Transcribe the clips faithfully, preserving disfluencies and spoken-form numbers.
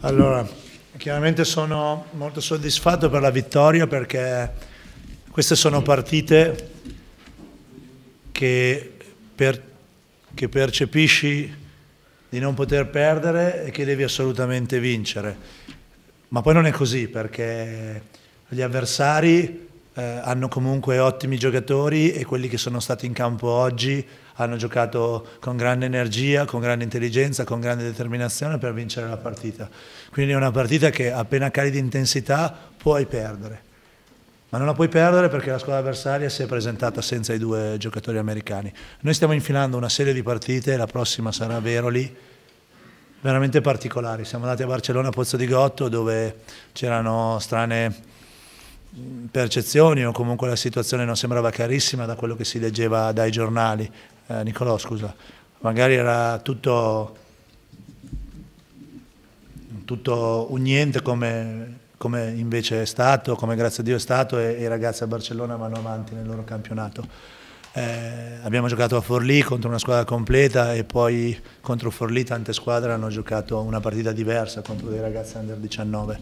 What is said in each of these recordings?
Allora, chiaramente sono molto soddisfatto per la vittoria, perché queste sono partite che, per, che percepisci di non poter perdere e che devi assolutamente vincere. Ma poi non è così, perché gli avversari eh, hanno comunque ottimi giocatori e quelli che sono stati in campo oggi hanno giocato con grande energia, con grande intelligenza, con grande determinazione per vincere la partita. Quindi è una partita che appena cali di intensità puoi perdere, ma non la puoi perdere perché la squadra avversaria si è presentata senza i due giocatori americani. Noi stiamo infilando una serie di partite, la prossima sarà Veroli, veramente particolari. Siamo andati a Barcellona, a Pozzo di Gotto, dove c'erano strane percezioni, o comunque la situazione non sembrava chiarissima da quello che si leggeva dai giornali. Eh, Nicolò, scusa, magari era tutto, tutto un niente come, come invece è stato, come grazie a Dio è stato, e, e i ragazzi a Barcellona vanno avanti nel loro campionato. Eh, abbiamo giocato a Forlì contro una squadra completa, e poi contro Forlì tante squadre hanno giocato una partita diversa contro dei ragazzi under diciannove.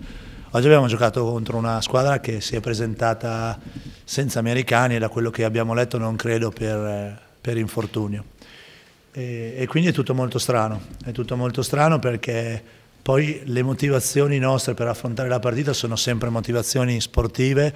Oggi abbiamo giocato contro una squadra che si è presentata senza americani, e da quello che abbiamo letto non credo per... per infortunio, e, e quindi è tutto molto strano, è tutto molto strano perché poi le motivazioni nostre per affrontare la partita sono sempre motivazioni sportive,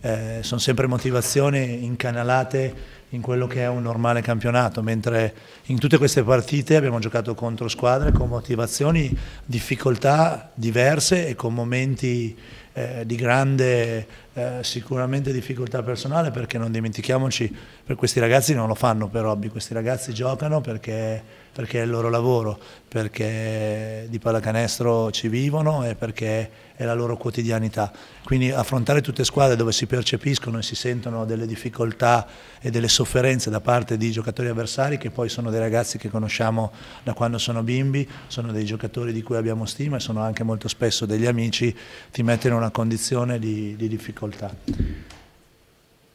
eh, sono sempre motivazioni incanalate in quello che è un normale campionato, mentre in tutte queste partite abbiamo giocato contro squadre con motivazioni, difficoltà diverse e con momenti Eh, di grande eh, sicuramente difficoltà personale, perché non dimentichiamoci, per questi ragazzi non lo fanno per hobby, questi ragazzi giocano perché, perché è il loro lavoro, perché di pallacanestro ci vivono e perché è la loro quotidianità. Quindi affrontare tutte squadre dove si percepiscono e si sentono delle difficoltà e delle sofferenze da parte di giocatori avversari, che poi sono dei ragazzi che conosciamo da quando sono bimbi, sono dei giocatori di cui abbiamo stima e sono anche molto spesso degli amici, ti mettono una condizione di, di difficoltà.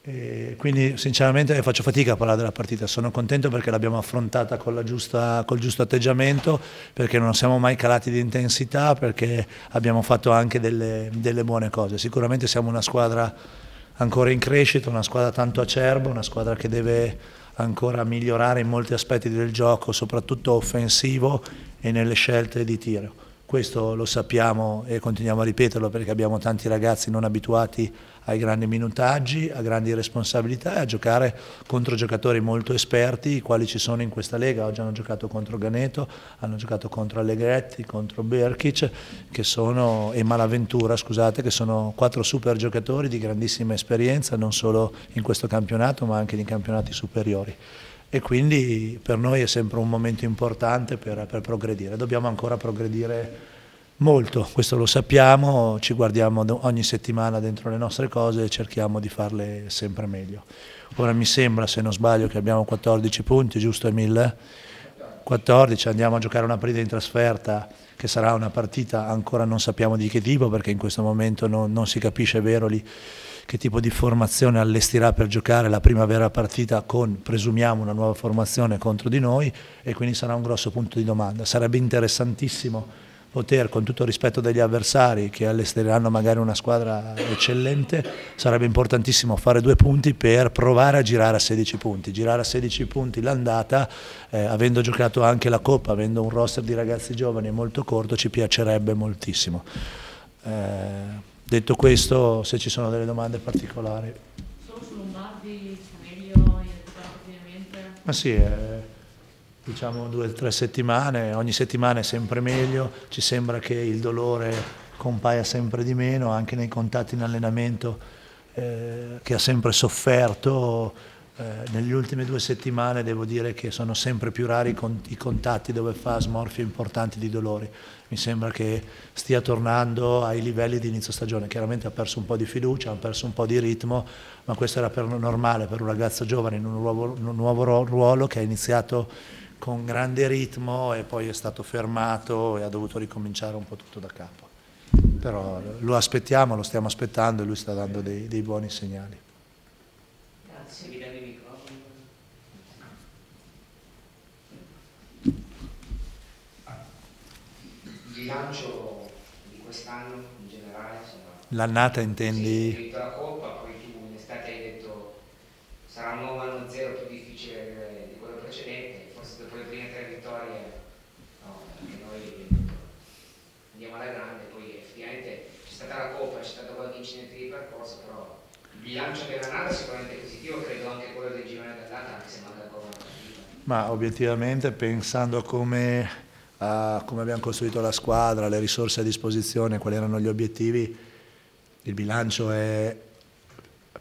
E quindi sinceramente faccio fatica a parlare della partita, sono contento perché l'abbiamo affrontata con la giusta, col giusto atteggiamento, perché non siamo mai calati di intensità, perché abbiamo fatto anche delle, delle buone cose. Sicuramente siamo una squadra ancora in crescita, una squadra tanto acerba, una squadra che deve ancora migliorare in molti aspetti del gioco, soprattutto offensivo e nelle scelte di tiro. Questo lo sappiamo e continuiamo a ripeterlo, perché abbiamo tanti ragazzi non abituati ai grandi minutaggi, a grandi responsabilità e a giocare contro giocatori molto esperti, i quali ci sono in questa Lega. Oggi hanno giocato contro Ganeto, hanno giocato contro Allegretti, contro Berchic che sono, e Malaventura, scusate, che sono quattro super giocatori di grandissima esperienza, non solo in questo campionato ma anche in campionati superiori. E quindi per noi è sempre un momento importante per, per progredire. Dobbiamo ancora progredire molto, questo lo sappiamo, ci guardiamo ogni settimana dentro le nostre cose e cerchiamo di farle sempre meglio. Ora mi sembra, se non sbaglio, che abbiamo quattordici punti, giusto Emil? quattordici, andiamo a giocare una partita in trasferta che sarà una partita, ancora non sappiamo di che tipo, perché in questo momento non, non si capisce Veroli che tipo di formazione allestirà per giocare la prima vera partita con, presumiamo, una nuova formazione contro di noi, e quindi sarà un grosso punto di domanda. Sarebbe interessantissimo poter, con tutto il rispetto degli avversari che allestiranno magari una squadra eccellente, sarebbe importantissimo fare due punti per provare a girare a sedici punti. Girare a sedici punti l'andata, eh, avendo giocato anche la Coppa, avendo un roster di ragazzi giovani molto corto, ci piacerebbe moltissimo. Eh, Detto questo, se ci sono delle domande particolari. Solo su Lombardi sta meglio in ordinamento? Ma sì, eh, diciamo due o tre settimane, ogni settimana è sempre meglio, ci sembra che il dolore compaia sempre di meno, anche nei contatti in allenamento eh, che ha sempre sofferto. Eh, negli ultime due settimane devo dire che sono sempre più rari con, i contatti dove fa smorfie importanti di dolori. Mi sembra che stia tornando ai livelli di inizio stagione. Chiaramente ha perso un po' di fiducia, ha perso un po' di ritmo, ma questo era per normale per un ragazzo giovane in un nuovo, un nuovo ruolo, che ha iniziato con grande ritmo e poi è stato fermato e ha dovuto ricominciare un po' tutto da capo. Però lo aspettiamo, lo stiamo aspettando, e lui sta dando dei, dei buoni segnali. Il bilancio quest'anno in generale? L'annata intendi? Sì, la Coppa, poi tu in estate hai detto sarà un nuovo anno zero più difficile di quello precedente, forse dopo le prime tre vittorie no, perché noi andiamo alla grande, poi effettivamente c'è stata la Coppa, c'è stato qualche incidente di percorso, però il bilancio dell'annata è sicuramente positivo, credo anche quello del girone dell'annata, anche se manca ancora una partita. Ma obiettivamente pensando come... Uh, come abbiamo costruito la squadra, le risorse a disposizione, quali erano gli obiettivi, il bilancio è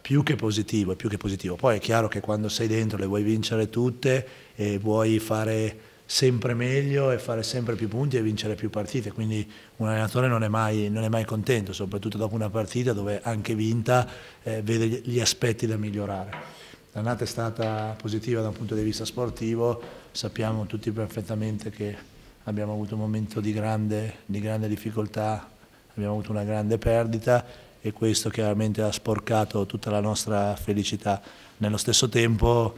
più che positivo, è più che positivo. Poi è chiaro che quando sei dentro le vuoi vincere tutte e vuoi fare sempre meglio e fare sempre più punti e vincere più partite, quindi un allenatore non è mai, non è mai contento, soprattutto dopo una partita dove anche vinta eh, vede gli aspetti da migliorare. L'annata è stata positiva da un punto di vista sportivo, sappiamo tutti perfettamente che abbiamo avuto un momento di grande, di grande difficoltà, abbiamo avuto una grande perdita e questo chiaramente ha sporcato tutta la nostra felicità. Nello stesso tempo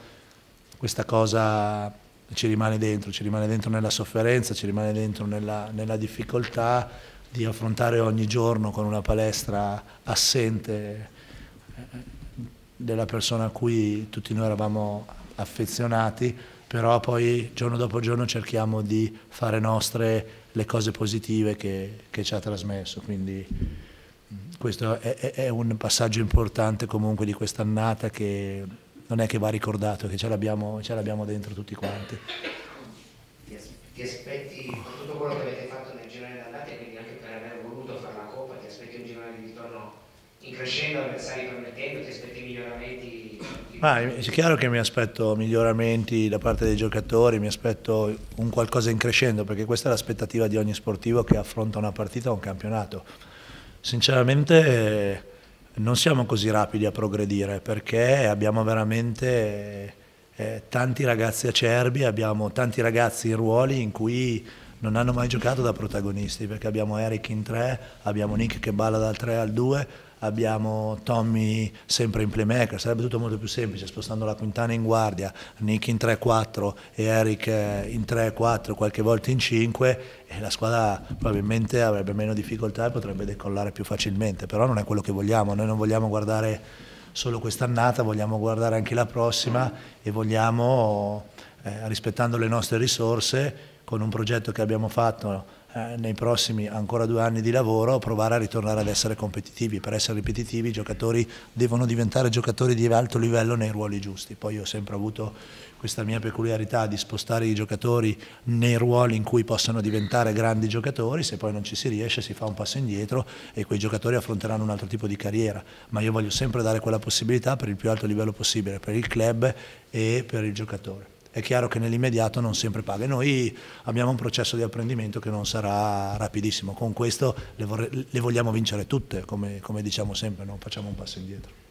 questa cosa ci rimane dentro, ci rimane dentro nella sofferenza, ci rimane dentro nella, nella difficoltà di affrontare ogni giorno con una palestra assente della persona a cui tutti noi eravamo affezionati, però poi giorno dopo giorno cerchiamo di fare nostre le cose positive che, che ci ha trasmesso, quindi questo è, è un passaggio importante comunque di quest'annata che non è che va ricordato, che ce l'abbiamo dentro tutti quanti. Ti, ti aspetti con tutto quello che avete fatto nel girone d'andata e quindi anche per aver voluto fare la Coppa, ti aspetti un girone di ritorno in crescendo, avversari permettendo, ti aspetti miglioramenti? Ma è chiaro che mi aspetto miglioramenti da parte dei giocatori, mi aspetto un qualcosa in crescendo, perché questa è l'aspettativa di ogni sportivo che affronta una partita o un campionato. Sinceramente non siamo così rapidi a progredire, perché abbiamo veramente eh, tanti ragazzi acerbi, abbiamo tanti ragazzi in ruoli in cui non hanno mai giocato da protagonisti, perché abbiamo Eric in tre, abbiamo Nick che balla dal tre al due, abbiamo Tommy sempre in playmaker, sarebbe tutto molto più semplice spostando la Quintana in guardia, Nick in tre quattro e Eric in tre quattro, qualche volta in cinque, e la squadra probabilmente avrebbe meno difficoltà e potrebbe decollare più facilmente, però non è quello che vogliamo, noi non vogliamo guardare solo quest'annata, vogliamo guardare anche la prossima e vogliamo, eh, rispettando le nostre risorse, con un progetto che abbiamo fatto nei prossimi ancora due anni di lavoro, provare a ritornare ad essere competitivi. Per essere ripetitivi i giocatori devono diventare giocatori di alto livello nei ruoli giusti. Poi io ho sempre avuto questa mia peculiarità di spostare i giocatori nei ruoli in cui possono diventare grandi giocatori, se poi non ci si riesce si fa un passo indietro e quei giocatori affronteranno un altro tipo di carriera, ma io voglio sempre dare quella possibilità per il più alto livello possibile, per il club e per il giocatore. È chiaro che nell'immediato non sempre paga. Noi abbiamo un processo di apprendimento che non sarà rapidissimo, con questo le, vorrei, le vogliamo vincere tutte, come, come diciamo sempre, non facciamo un passo indietro.